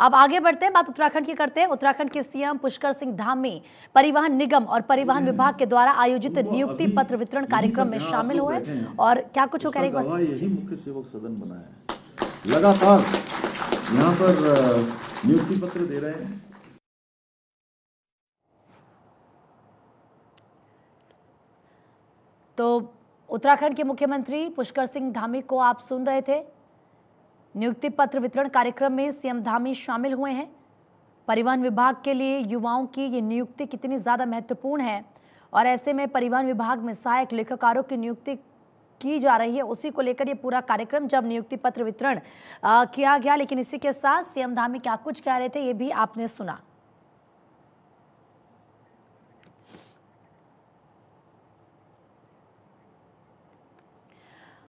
अब आगे बढ़ते हैं, बात उत्तराखंड की करते हैं। उत्तराखंड के सीएम पुष्कर सिंह धामी परिवहन निगम और परिवहन विभाग के द्वारा आयोजित नियुक्ति पत्र वितरण कार्यक्रम में शामिल हुए और क्या कुछ हो करेगा यही मुख्य सेवक सदन बनाया, लगातार यहाँ पर नियुक्ति पत्र दे रहे हैं। तो उत्तराखंड के मुख्यमंत्री पुष्कर सिंह धामी को आप सुन रहे थे। नियुक्ति पत्र वितरण कार्यक्रम में सीएम धामी शामिल हुए हैं। परिवहन विभाग के लिए युवाओं की ये नियुक्ति कितनी ज़्यादा महत्वपूर्ण है और ऐसे में परिवहन विभाग में सहायक लेखाकारों की नियुक्ति की जा रही है, उसी को लेकर ये पूरा कार्यक्रम जब नियुक्ति पत्र वितरण किया गया। लेकिन इसी के साथ सीएम धामी क्या कुछ कह रहे थे ये भी आपने सुना।